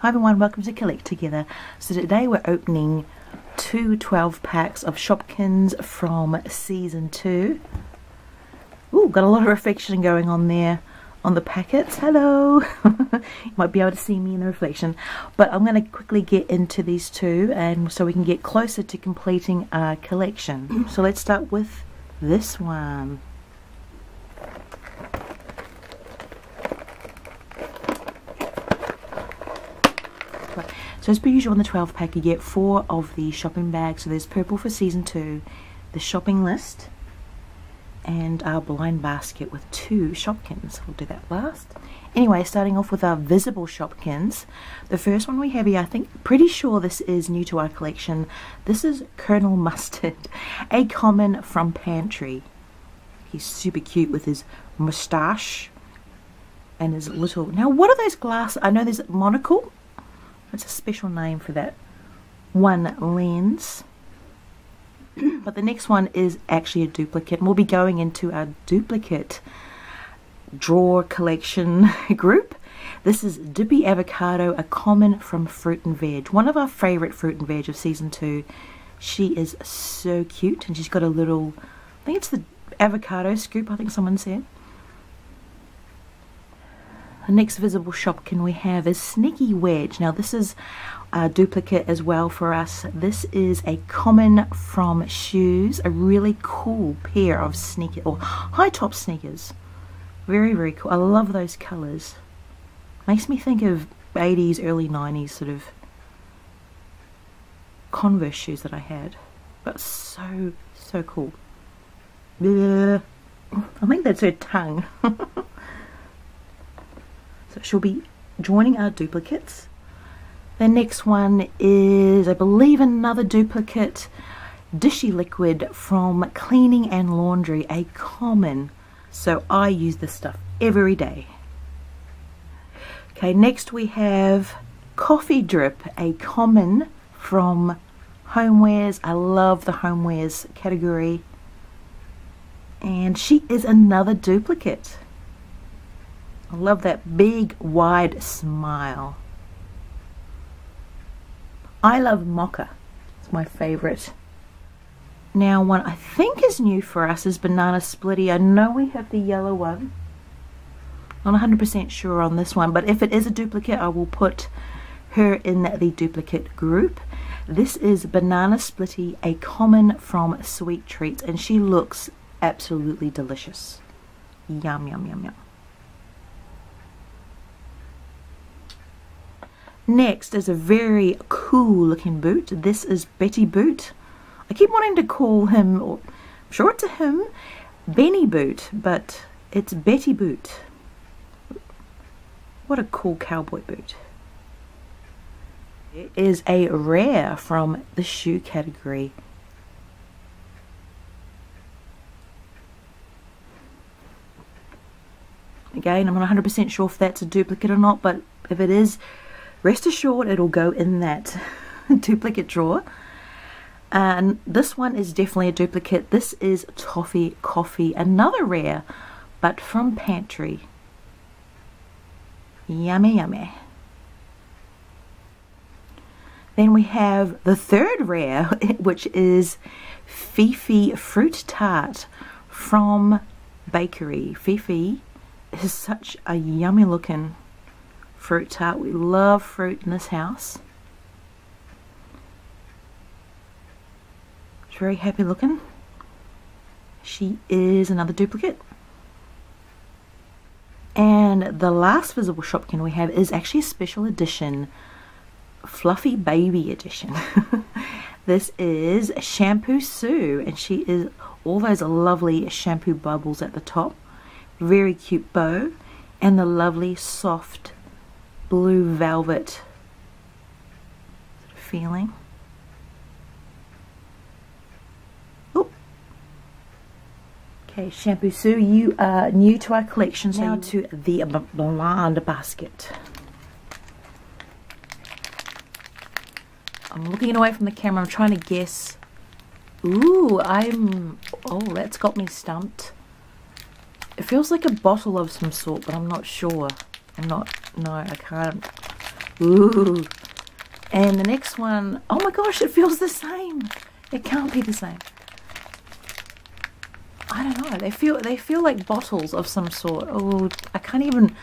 Hi everyone, welcome to Collect Together. So today we're opening two 12 packs of Shopkins from Season 2. Ooh, got a lot of reflection going on there on the packets. Hello! You might be able to see me in the reflection. But I'm going to quickly get into these two and so we can get closer to completing our collection. So let's start with this one. So as per usual on the 12 pack you get 4 of the shopping bags. So there's purple for season 2, the shopping list, and our blind basket with 2 Shopkins. We'll do that last. Anyway, starting off with our visible Shopkins. The first one we have here, I think, pretty sure this is new to our collection. This is Colonel Mustard, a common from Pantry. He's super cute with his moustache and his little... Now what are those glasses? I know there's a monocle. It's a special name for that one lens. But the next one is actually a duplicate, and we'll be going into our duplicate drawer collection group. This is Dippy Avocado, a common from Fruit and Veg, one of our favorite Fruit and Veg of season 2. She is so cute, and she's got a little, I think it's the avocado scoop, I think someone said. The next visible Shopkin we have is Sneaky Wedge. Now this is a duplicate as well for us. This is a common from Shoes, a really cool pair of sneakers, or high top sneakers. Very, very cool. I love those colours. Makes me think of 80s, early 90s sort of Converse shoes that I had. But so, so cool. I think that's her tongue. She'll be joining our duplicates. The next one is, I believe, another duplicate, Dishy Liquid from Cleaning and Laundry, a common. So I use this stuff every day. Okay, next we have Coffee Drip, a common from Homewares. I love the Homewares category. And she is another duplicate. I love that big, wide smile. I love mocha. It's my favourite. Now one I think is new for us is Banana Splitty. I know we have the yellow one. I'm not 100% sure on this one, but if it is a duplicate, I will put her in the duplicate group. This is Banana Splitty, a common from Sweet Treats, and she looks absolutely delicious. Yum, yum, yum, yum. Next is a very cool looking boot. This is Betty Boot. I keep wanting to call him, or I'm sure it's a him, Benny Boot, but it's Betty Boot. What a cool cowboy boot. It is a rare from the shoe category. Again, I'm not 100% sure if that's a duplicate or not, but if it is, rest assured it'll go in that duplicate drawer. And this one is definitely a duplicate. This is Toffee Coffee, another rare, but from Pantry. Yummy, yummy. Then we have the third rare, which is Fifi Fruit Tart from Bakery. Fifi is such a yummy looking fruit tart. We love fruit in this house. She's very happy looking. She is another duplicate. And the last visible Shopkin we have is actually a special edition, Fluffy Baby Edition. This is Shampoo Sue, and she is all those lovely shampoo bubbles at the top. Very cute bow, and the lovely soft blue velvet feeling. Oh, okay, Shampoo Sue, you are new to our collection. So now to the blind basket. I'm looking away from the camera. I'm trying to guess. Ooh, that's got me stumped. It feels like a bottle of some sort, but I'm not sure. I can't Ooh. And the next one, oh my gosh, it feels the same. It can't be the same. I don't know. They feel like bottles of some sort. Oh, I can't even.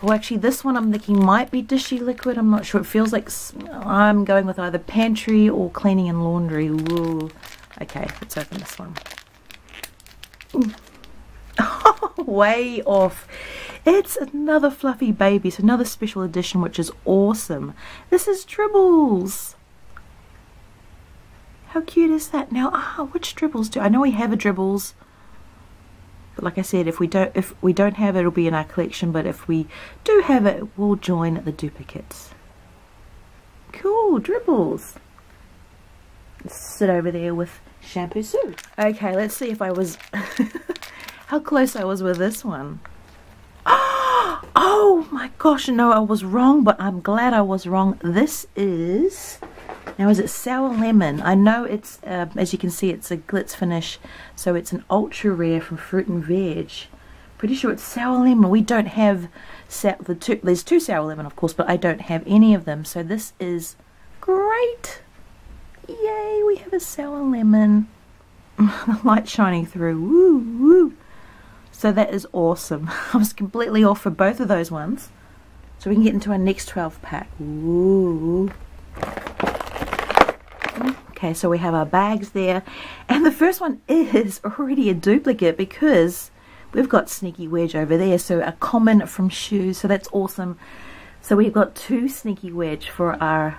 Oh, actually, this one I'm thinking might be Dishy Liquid. I'm not sure. It feels like I'm going with either pantry or cleaning and laundry. Whoa. Okay, let's open this one. Oh, way off. It's another fluffy baby. So another special edition, which is awesome. This is Dribbles. How cute is that? Now, which Dribbles do I know? We have a Dribbles. But like I said, if we don't have it, it'll be in our collection. But if we do have it, we'll join the duplicates. Cool, Dribbles. Let's sit over there with Shampoo Sue. Okay, let's see if I was how close I was with this one. Oh my gosh, no, I was wrong, but I'm glad I was wrong. This is. Now, is it Sour Lemon? I know it's, as you can see, it's a glitz finish, so it's an ultra rare from Fruit and Veg. Pretty sure it's Sour Lemon. We don't have there's two Sour Lemon, of course, but I don't have any of them, so this is great. Yay, we have a Sour Lemon. The light shining through. Woo, woo. So that is awesome. I was completely off for both of those ones. So we can get into our next 12 pack. Woo. Okay, so we have our bags there, and the first one is already a duplicate because we've got Sneaky Wedge over there, so a common from Shoes, so that's awesome. So we've got two Sneaky Wedge for our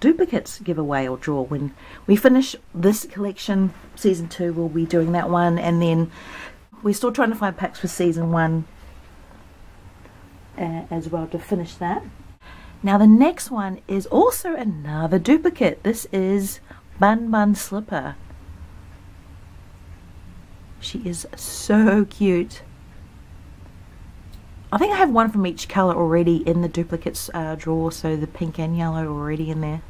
duplicates giveaway or draw. When we finish this collection, season 2, we'll be doing that one, and then we're still trying to find packs for season 1 as well to finish that. Now the next one is also another duplicate. This is Bun Bun Slipper. She is so cute. I think I have one from each color already in the duplicates drawer, so the pink and yellow already in there.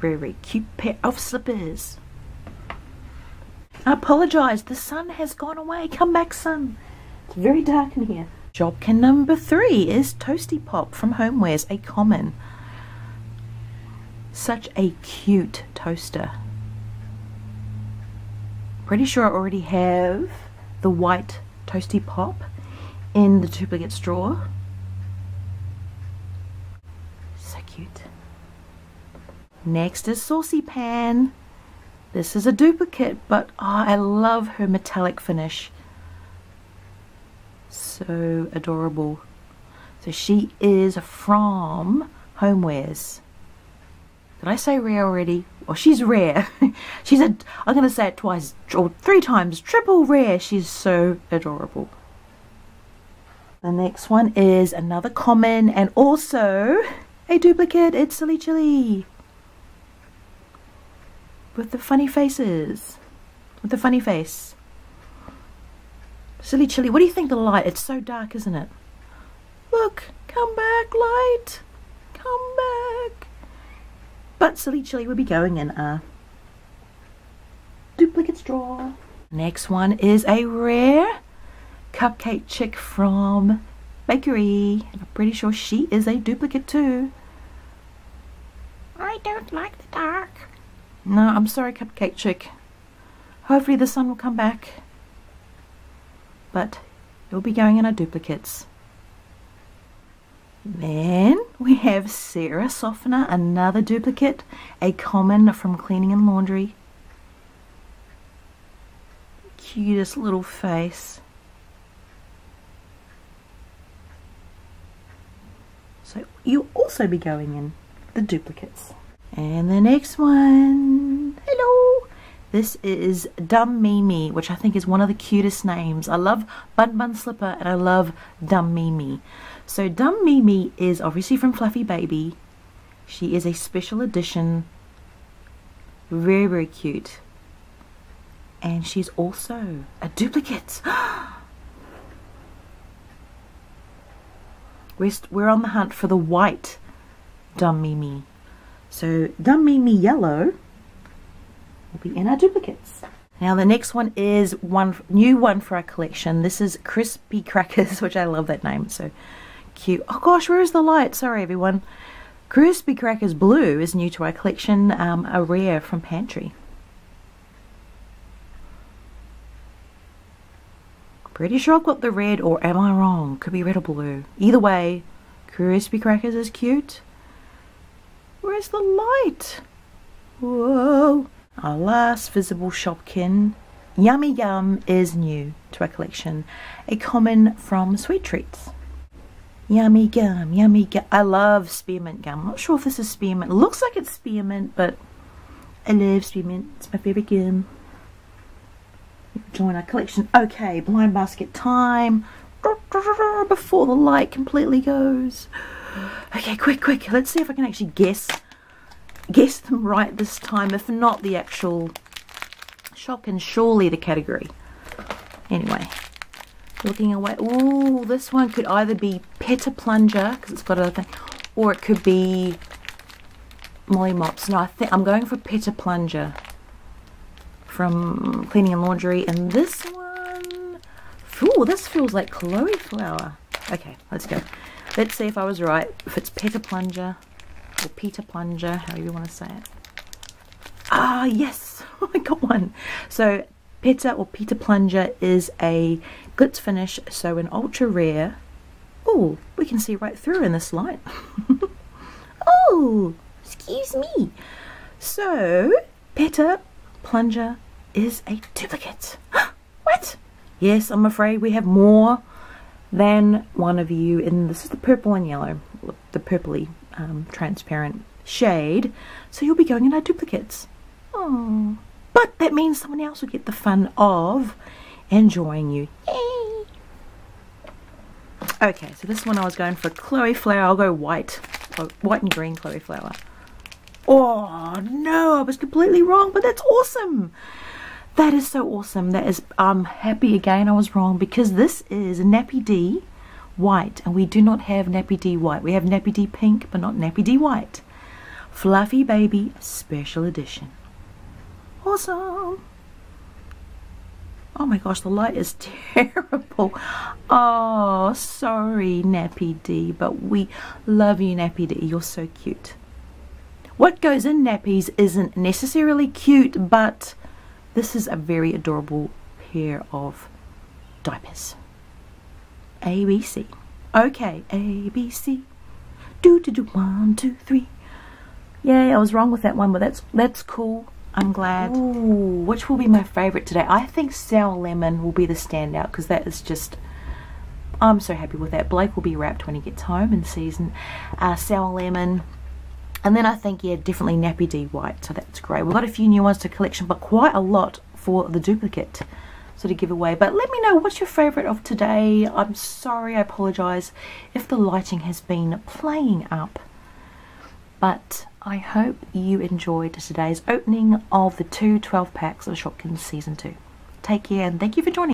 Very, very cute pair of slippers. I apologize, the sun has gone away. Come back, sun. It's very dark in here. Shopkin number 3 is Toasty Pop from Homewares, a common. Such a cute toaster. Pretty sure I already have the white Toasty Pop in the duplicate drawer. So cute. Next is Saucy Pan. This is a duplicate, but I love her metallic finish. So adorable. So she is from Homewares. Did I say rare already? Well, she's rare. She's I'm going to say it twice or 3 times. Triple rare. She's so adorable. The next one is another common and also a duplicate. It's Silly Chilly. With the funny faces. With the funny face. Silly Chilly, what do you think the light? It's so dark, isn't it? Look, come back, light. Come back. But Silly Chilly will be going in a duplicates drawer. Next one is a rare Cupcake Chick from Bakery. I'm pretty sure she is a duplicate too. I don't like the dark. No, I'm sorry, Cupcake Chick. Hopefully the sun will come back. But it'll be going in our duplicates. Then we have Sarah Softener, another duplicate, a common from Cleaning and Laundry. Cutest little face. So you'll also be going in the duplicates. And the next one, hello. This is Dum Mee Mee, which I think is one of the cutest names. I love Bun Bun Slipper and I love Dum Mee Mee. So Dum Mee Mee is obviously from Fluffy Baby. She is a special edition. Very, very cute. And she's also a duplicate. We're on the hunt for the white Dum Mee Mee. So Dum Mee Mee Yellow will be in our duplicates. Now the next one is one for our collection. This is Crispy Crackers, which I love that name. It's so cute. Oh gosh, where is the light? Sorry everyone. Crispy Crackers Blue is new to our collection, a rare from Pantry. Pretty sure I've got the red, or am I wrong? Could be red or blue. Either way, Crispy Crackers is cute. Where's the light? Whoa. Our last visible Shopkin, Yummy Gum, is new to our collection. A common from Sweet Treats. Yummy Gum, Yummy Gum. I love spearmint gum. I'm not sure if this is spearmint. It looks like it's spearmint, but I love spearmint. It's my favorite gum. Join our collection. Okay, blind basket time. Before the light completely goes. Okay, quick, quick. Let's see if I can actually guess them right this time, if not the actual shop and surely the category. Anyway, looking away. Oh, this one could either be Peta Plunger, because it's got a thing, or it could be Molly Mops. No, I think I'm going for Peta Plunger from Cleaning and Laundry. And this one, ooh, this feels like Chloe Flower. Okay, let's go. Let's see if I was right, if it's Peta Plunger. Or Peta Plunger, however you want to say it. Ah, yes, I got one. So Peta or Peta Plunger is a glitz finish, so an ultra rare. Oh, we can see right through in this light. Oh, excuse me. So Peta Plunger is a duplicate. What? Yes, I'm afraid we have more than one of you, and this is the purple and yellow, the purpley transparent shade, so you'll be going in our duplicates. Oh, but that means someone else will get the fun of enjoying you. Yay! Okay, so this one I was going for Chloe Flower. I'll go white, white and green Chloe Flower. Oh no, I was completely wrong, but that's awesome. That is so awesome. That is, I'm happy again I was wrong, because this is Nappy D White, and we do not have Nappy D White. We have Nappy D Pink, but not Nappy D White. Fluffy Baby Special Edition. Awesome. Oh my gosh, the light is terrible. Oh, sorry Nappy D, but we love you Nappy D. You're so cute. What goes in nappies isn't necessarily cute, but this is a very adorable pair of diapers. ABC. Okay, ABC. Do do do 1 2 3. Yay, I was wrong with that one, but that's cool. I'm glad. Ooh, which will be my favorite today? I think Sour Lemon will be the standout, because that is just, I'm so happy with that. Blake will be wrapped when he gets home in season. Sour Lemon. And then I think, yeah, definitely Nappy D White, so that's great. We've got a few new ones to collection, but quite a lot for the duplicate sort of giveaway. But let me know what's your favorite of today. I'm sorry, I apologize if the lighting has been playing up, but I hope you enjoyed today's opening of the two 12 packs of Shopkins season 2. Take care, and thank you for joining.